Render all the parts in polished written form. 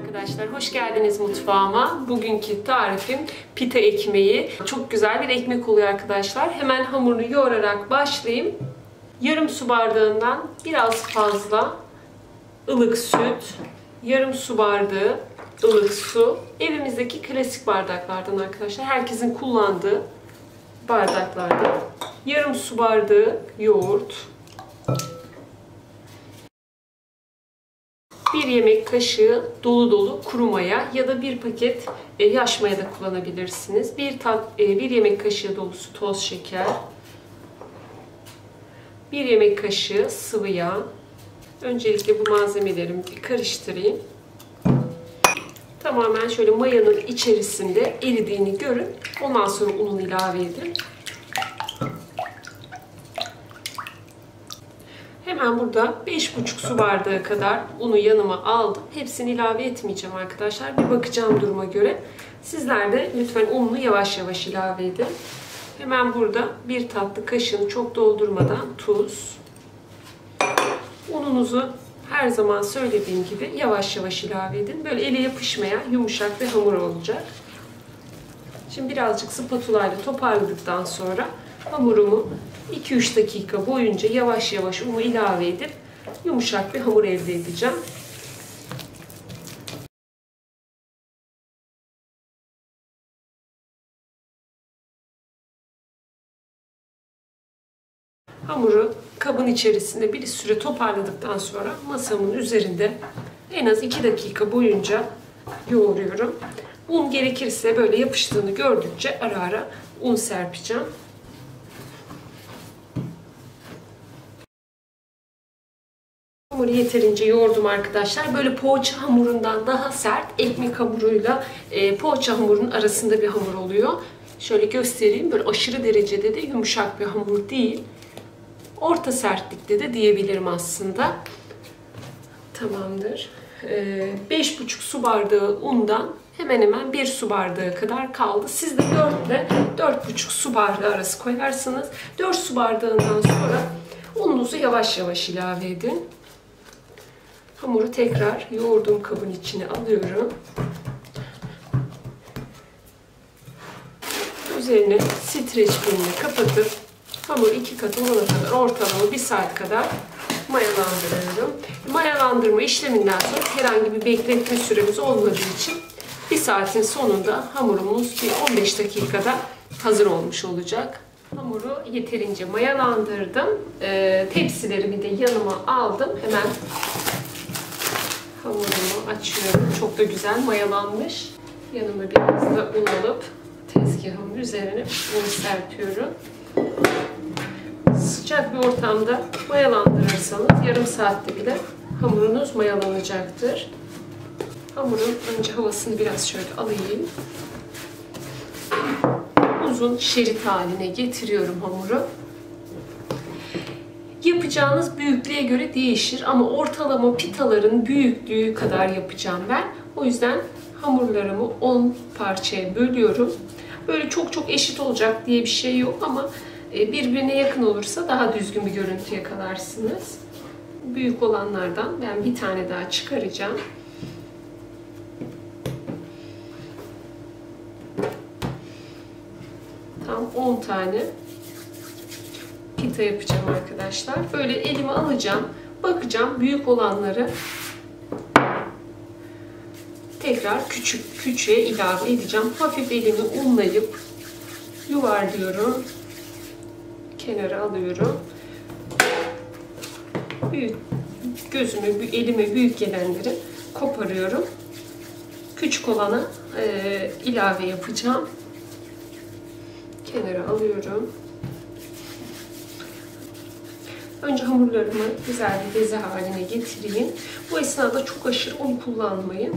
Arkadaşlar hoş geldiniz mutfağıma. Bugünkü tarifim pita ekmeği. Çok güzel bir ekmek oluyor arkadaşlar. Hemen hamurunu yoğurarak başlayayım. Yarım su bardağından biraz fazla ılık süt, yarım su bardağı ılık su. Evimizdeki klasik bardaklardan arkadaşlar. Herkesin kullandığı bardaklardan. Yarım su bardağı yoğurt. 1 yemek kaşığı dolu dolu kuru maya ya da 1 paket yaş maya da kullanabilirsiniz. 1 yemek kaşığı dolusu toz şeker. 1 yemek kaşığı sıvı yağ. Öncelikle bu malzemelerimi bir karıştırayım. Tamamen şöyle mayanın içerisinde eridiğini görün. Ondan sonra ununu ilave edin. Hemen burada 5,5 su bardağı kadar unu yanıma aldım. Hepsini ilave etmeyeceğim arkadaşlar. Bir bakacağım duruma göre. Sizler de lütfen ununu yavaş yavaş ilave edin. Hemen burada 1 tatlı kaşığını çok doldurmadan tuz. Ununuzu her zaman söylediğim gibi yavaş yavaş ilave edin. Böyle ele yapışmayan yumuşak bir hamur olacak. Şimdi birazcık spatulayla toparladıktan sonra hamurumu 2-3 dakika boyunca yavaş yavaş unu ilave edip yumuşak bir hamur elde edeceğim. Hamuru kabın içerisinde bir süre toparladıktan sonra masamın üzerinde en az 2 dakika boyunca yoğuruyorum. Un gerekirse böyle yapıştığını gördükçe ara ara un serpeceğim. Hamuru yeterince yoğurdum arkadaşlar. Böyle poğaça hamurundan daha sert, ekmek hamuruyla poğaça hamurunun arasında bir hamur oluyor. Şöyle göstereyim. Böyle aşırı derecede de yumuşak bir hamur değil. Orta sertlikte de diyebilirim aslında. Tamamdır. 5,5 su bardağı undan hemen hemen 1 su bardağı kadar kaldı. Siz de 4 ile 4,5 su bardağı arası koyarsınız. 4 su bardağından sonra ununuzu yavaş yavaş ilave edin. Hamuru tekrar yoğurduğum kabın içine alıyorum. Üzerine streç filmle kapatıp hamur 2 kat olana kadar ortalama 1 saat kadar mayalandırıyorum. Mayalandırma işleminden sonra herhangi bir bekletme süremiz olmadığı için 1 saatin sonunda hamurumuz 15 dakikada hazır olmuş olacak. Hamuru yeterince mayalandırdım. Tepsilerimi de yanıma aldım. Hemen hamurumu açıyorum. Çok da güzel mayalanmış. Yanıma biraz da un alıp tezgahımın üzerine unu serpiyorum. Sıcak bir ortamda mayalandırırsanız yarım saatte bile hamurunuz mayalanacaktır. Hamurun önce havasını biraz şöyle alayım. Uzun şerit haline getiriyorum hamuru. Yapacağınız büyüklüğe göre değişir ama ortalama pitaların büyüklüğü kadar yapacağım ben. O yüzden hamurlarımı 10 parçaya bölüyorum. Böyle çok çok eşit olacak diye bir şey yok ama birbirine yakın olursa daha düzgün bir görüntü yakalarsınız. Büyük olanlardan ben bir tane daha çıkaracağım. Tam 10 tane pita yapacağım arkadaşlar. Böyle elime alacağım, bakacağım büyük olanları tekrar küçüğe ilave edeceğim. Hafif elimi unlayıp yuvarlıyorum. Kenara alıyorum. Büyük, elime büyük gelenleri koparıyorum. Küçük olana ilave yapacağım. Kenara alıyorum. Önce hamurlarımı güzel bir beze haline getireyim. Bu esnada çok aşırı un kullanmayın.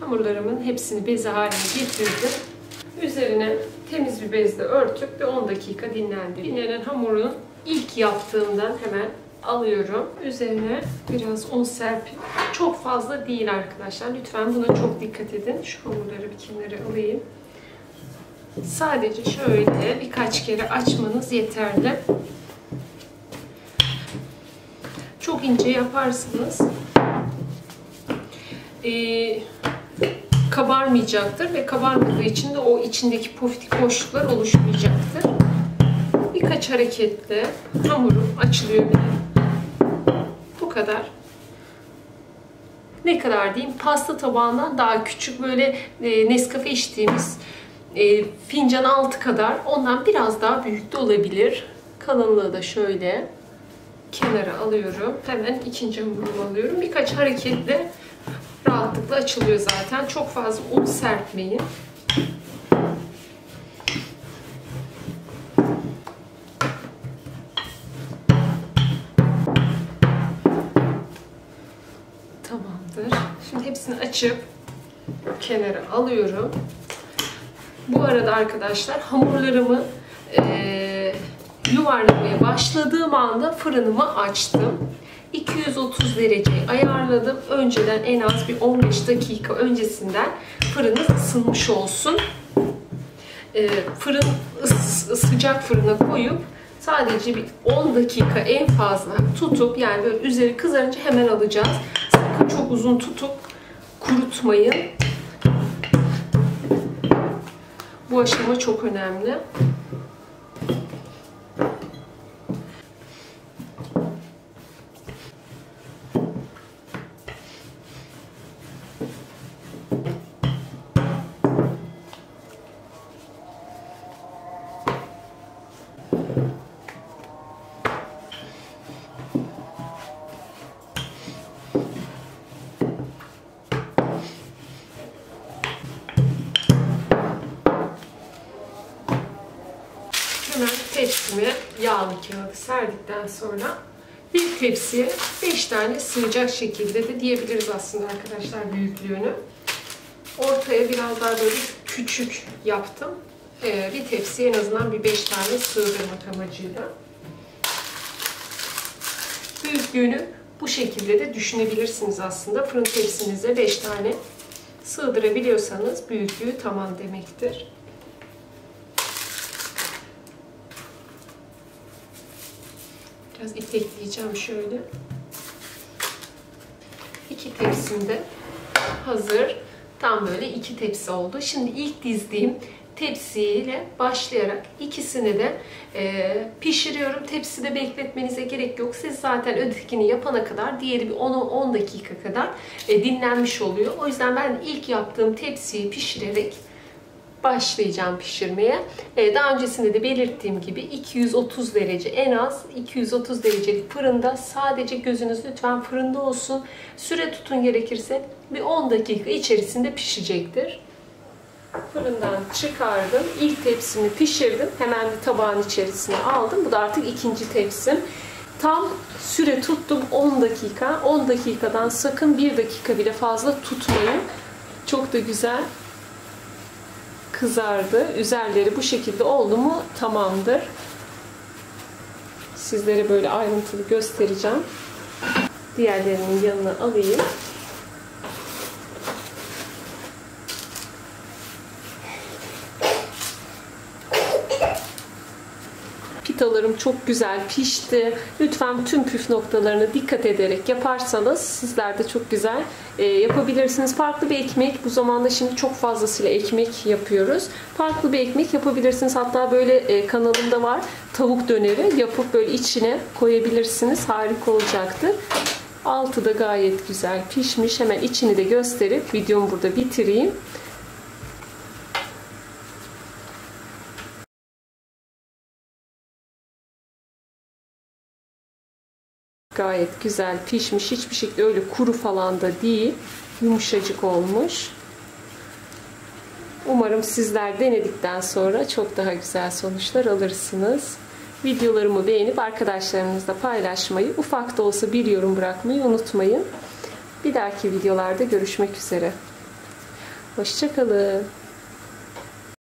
Hamurlarımın hepsini beze haline getirdim. Üzerine temiz bir bezle örtüp bir 10 dakika dinlendirdim. Dinlenen hamurun ilk yaptığımdan hemen alıyorum. Üzerine biraz un serpip, çok fazla değil arkadaşlar. Lütfen buna çok dikkat edin. Şu hamurları bir kenara alayım. Sadece şöyle birkaç kere açmanız yeterli. çok ince yaparsınız. Kabarmayacaktır ve kabarmadığı için de o içindeki poftik boşluklar oluşmayacaktır. Birkaç hareketle hamurum açılıyor bile. Bu kadar. Ne kadar diyeyim? Pasta tabağından daha küçük böyle Nescafe içtiğimiz fincan altı kadar, ondan biraz daha büyük de olabilir. Kalınlığı da şöyle kenara alıyorum. Hemen ikinci hamurumu alıyorum. Birkaç hareketle rahatlıkla açılıyor zaten. Çok fazla un serpmeyin. Tamamdır. Şimdi hepsini açıp kenara alıyorum. Bu arada arkadaşlar hamurlarımı yuvarlamaya başladığım anda fırınımı açtım. 230 dereceyi ayarladım. Önceden en az bir 15 dakika öncesinden fırınız ısınmış olsun. Fırın sıcak fırına koyup sadece bir 10 dakika en fazla tutup, yani böyle üzeri kızarınca hemen alacağız. Sakın çok uzun tutup kurutmayın. Bu aşama çok önemli. Tepsimi yağlı kağıda serdikten sonra bir tepsiye 5 tane sığacak şekilde de diyebiliriz aslında arkadaşlar büyüklüğünü. Ortaya biraz daha böyle küçük yaptım. Bir tepsiye en azından bir 5 tane sığdırmak amacıyla. Büyüklüğünü bu şekilde de düşünebilirsiniz aslında. Fırın tepsinize 5 tane sığdırabiliyorsanız büyüklüğü tamam demektir. Biraz itekleyeceğim şöyle. İki tepsim de hazır. Tam böyle iki tepsi oldu. Şimdi ilk dizdiğim tepsiyle başlayarak ikisini de pişiriyorum. Tepside bekletmenize gerek yok. Siz zaten ötekini yapana kadar diğeri bir 10 dakika kadar dinlenmiş oluyor. O yüzden ben ilk yaptığım tepsiyi pişirerek başlayacağım pişirmeye. Daha öncesinde de belirttiğim gibi 230 derece, en az 230 derecelik fırında, sadece gözünüz lütfen fırında olsun. Süre tutun gerekirse, bir 10 dakika içerisinde pişecektir. Fırından çıkardım. İlk tepsimi pişirdim. Hemen bir tabağın içerisine aldım. Bu da artık ikinci tepsim. Tam süre tuttum 10 dakika. 10 dakikadan sakın 1 dakika bile fazla tutmayın. Çok da güzel kızardı. Üzerleri bu şekilde oldu mu tamamdır. Sizlere böyle ayrıntılı göstereceğim. Diğerlerinin yanına alayım. Pitalarım çok güzel pişti. Lütfen tüm püf noktalarına dikkat ederek yaparsanız sizler de çok güzel yapabilirsiniz. Farklı bir ekmek, bu zamanda şimdi çok fazlasıyla ekmek yapıyoruz. Farklı bir ekmek yapabilirsiniz. Hatta böyle kanalımda var, tavuk döneri yapıp böyle içine koyabilirsiniz. Harika olacaktır. Altı da gayet güzel pişmiş. Hemen içini de gösterip videomu burada bitireyim. Gayet güzel pişmiş. Hiçbir şekilde öyle kuru falan da değil. Yumuşacık olmuş. Umarım sizler denedikten sonra çok daha güzel sonuçlar alırsınız. Videolarımı beğenip arkadaşlarınızla paylaşmayı, ufak da olsa bir yorum bırakmayı unutmayın. Bir dahaki videolarda görüşmek üzere. Hoşça kalın.